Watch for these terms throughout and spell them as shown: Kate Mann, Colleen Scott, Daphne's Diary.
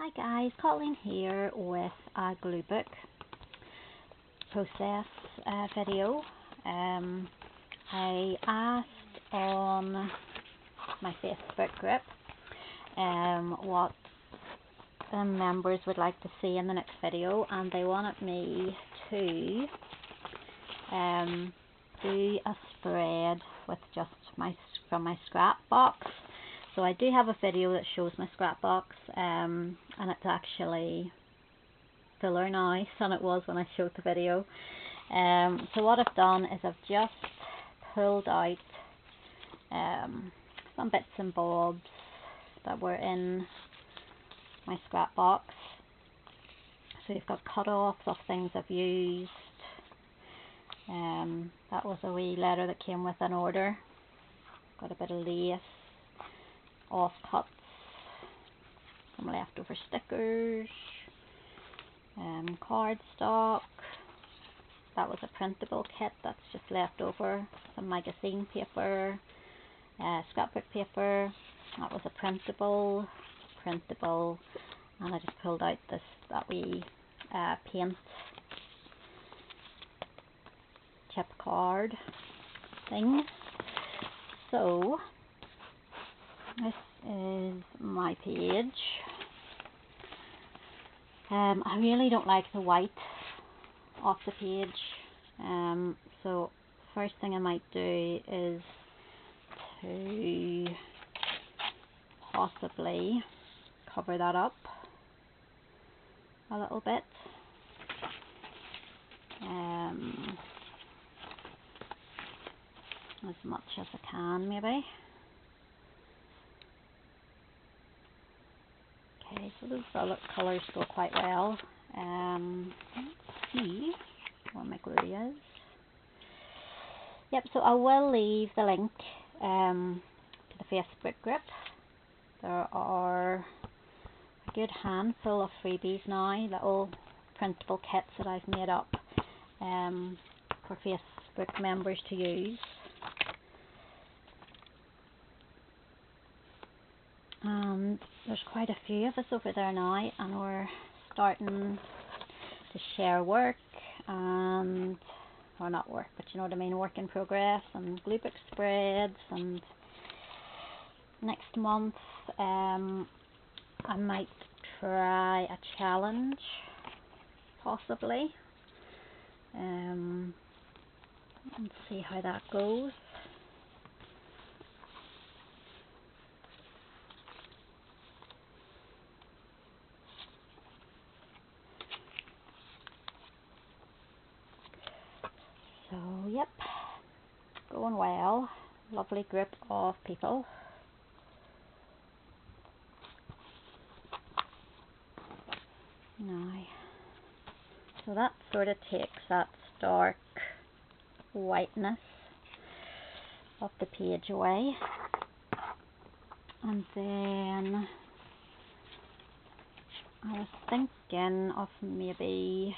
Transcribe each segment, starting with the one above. Hi guys, Colleen here with a glue book process video. I asked on my Facebook group what the members would like to see in the next video, and they wanted me to do a spread with just from my scrap box. So I do have a video that shows my scrap box, and it's actually fuller now than it was when I showed the video. So what I've done is I've just pulled out some bits and bobs that were in my scrap box. So you've got cut-offs of things I've used. That was a wee letter that came with an order. Got a bit of lace, off cuts, some leftover stickers, cardstock. That was a printable kit that's just left over, some magazine paper, scrapbook paper. That was a printable, and I just pulled out that wee paint chip card thing. So this is my page. I really don't like the white off the page, so first thing I might do is to possibly cover that up a little bit. As much as I can, maybe. So those colours go quite well. Let's see where my glue is. Yep, so I will leave the link to the Facebook group. There are a good handful of freebies now, little printable kits that I've made up for Facebook members to use. And there's quite a few of us over there now, and we're starting to share work, and or not work, but you know what I mean, work in progress and glue book spreads. And next month I might try a challenge, possibly. Let's see how that goes. Yep, going well. Lovely group of people. Now, so that sort of takes that stark whiteness of the page away, and then I was thinking of maybe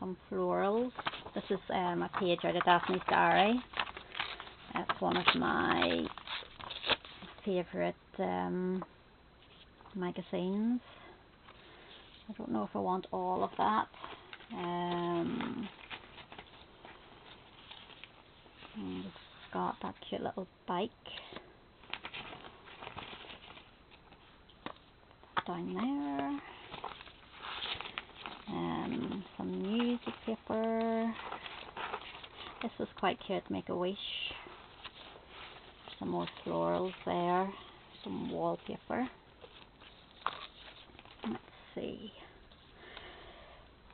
some florals. This is a page out of Daphne's Diary. That's one of my favourite magazines. I don't know if I want all of that. And it's got that cute little bike down there. Some newspaper. This was quite cute, Make-A-Wish. Some more florals there. Some wallpaper. Let's see.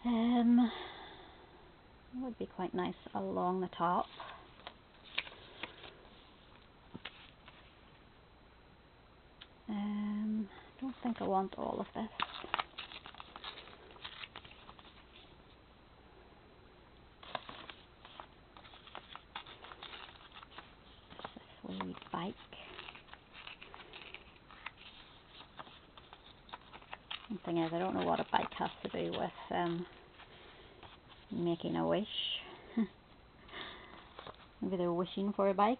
It would be quite nice along the top. I don't think I want all of this. Bike the thing is, I don't know what a bike has to do with making a wish. Maybe they're wishing for a bike.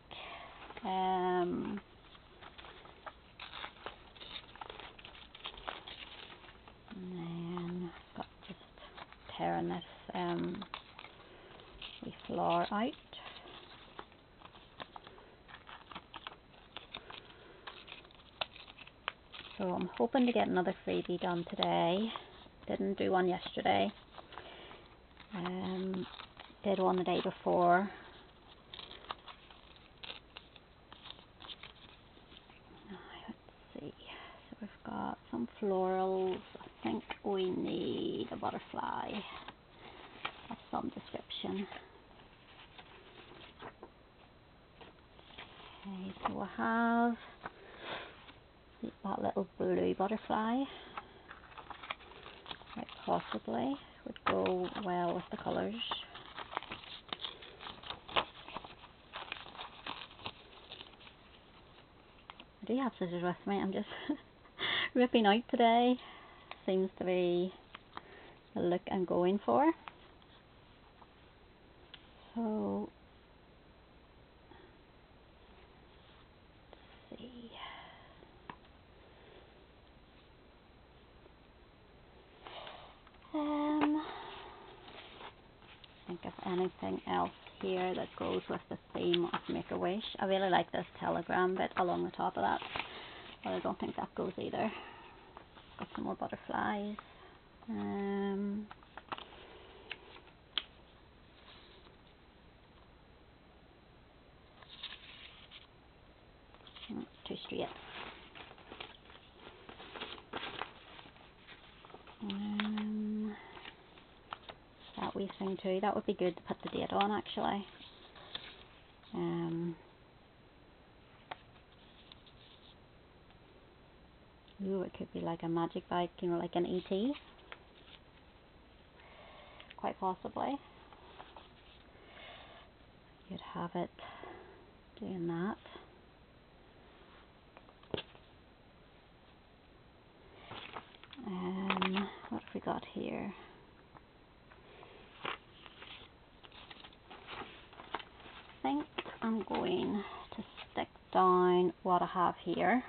tearing this floor out. So I'm hoping to get another freebie done today. Didn't do one yesterday. Did one the day before. Florals. I think we need a butterfly of some description. Okay, so I have that little blue butterfly. It possibly would go well with the colours. I do have scissors with me, I'm just ripping out today. Seems to be the look I'm going for. So let's see. Think of anything else here that goes with the theme of Make a Wish. I really like this telegram bit along the top of that. Well, I don't think that goes either. Got some more butterflies. Too straight. That wee thing too. That would be good to put the date on, actually. Ooh, it could be like a magic bike, you know, like an ET. Quite possibly. You'd have it doing that. What have we got here? I think I'm going to stick down what I have here.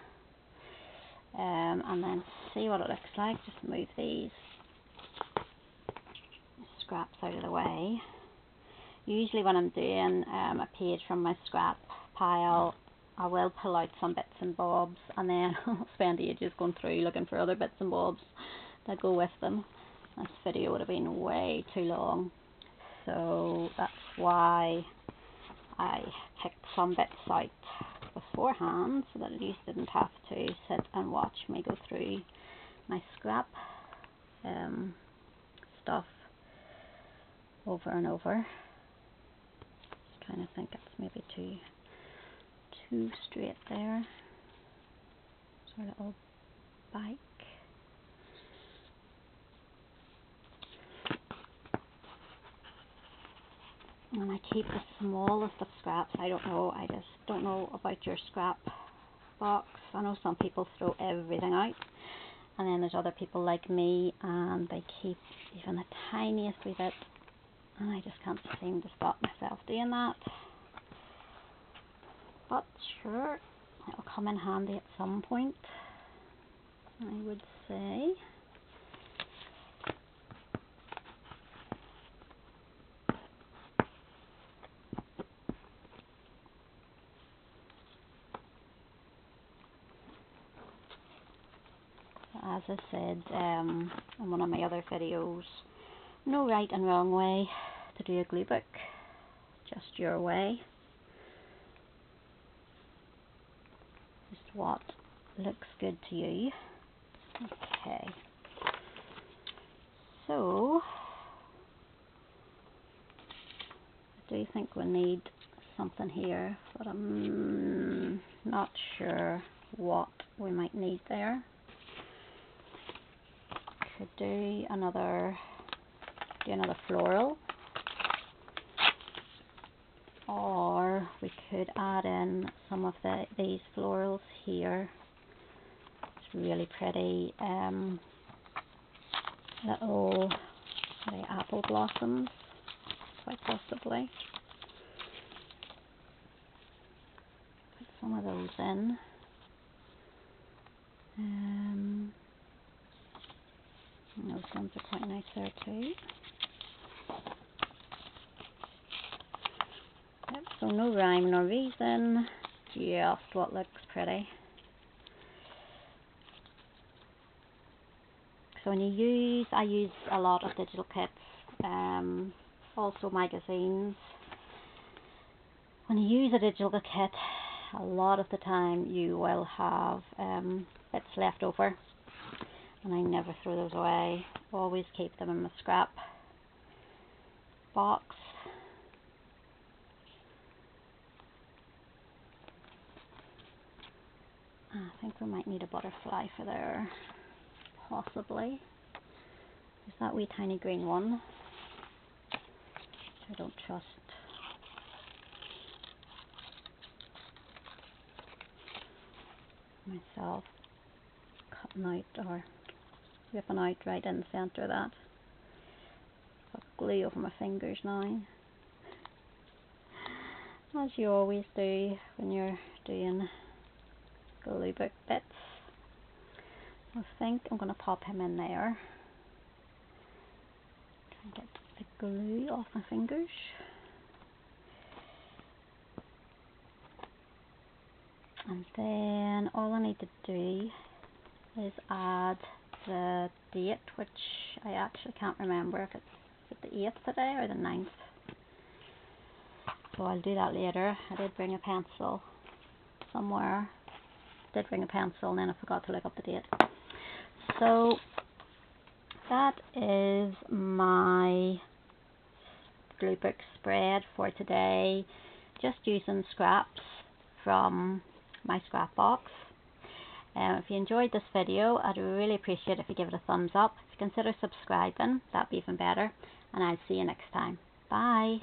And then see what it looks like. Just move these scraps out of the way. Usually when I'm doing a page from my scrap pile, I will pull out some bits and bobs, and then I'll spend ages going through looking for other bits and bobs that go with them. This video would have been way too long, so that's why I picked some bits out beforehand, so that you didn't have to sit and watch me go through my scrap stuff over and over. Just trying to think, it's maybe too straight there. It's our little bike. And I keep the smallest of scraps. I don't know, I just don't know about your scrap box. I know some people throw everything out, and then there's other people like me, and they keep even the tiniest wee bit, and I just can't seem to stop myself doing that. But sure, it'll come in handy at some point, I would say. As I said in one of my other videos, no right and wrong way to do a glue book, just your way. Just what looks good to you. Okay, so I do think we need something here, but I'm not sure what we might need there. Do another floral, or we could add in some of these florals here. It's really pretty little apple blossoms, quite possibly. Put some of those in. Those ones are quite nice there too. no rhyme, no reason, just what looks pretty. So when you use, I use a lot of digital kits, also magazines. When you use a digital kit, a lot of the time you will have bits left over, and I never throw those away, always keep them in my scrap box. I think we might need a butterfly for there. Possibly. There's that wee tiny green one. I don't trust. Myself cutting out or ripping out right in the centre of that. Got glue over my fingers now. As you always do when you're doing glue book bits. I think I'm going to pop him in there. Try and get the glue off my fingers. And then all I need to do is add the date, which I actually can't remember if it's the 8th today or the 9th. So I'll do that later. I did bring a pencil somewhere. Did bring a pencil and then I forgot to look up the date. So that is my glue book spread for today, just using scraps from my scrap box. If you enjoyed this video, I'd really appreciate it if you give it a thumbs up. If you consider subscribing, that'd be even better, and I'll see you next time. Bye.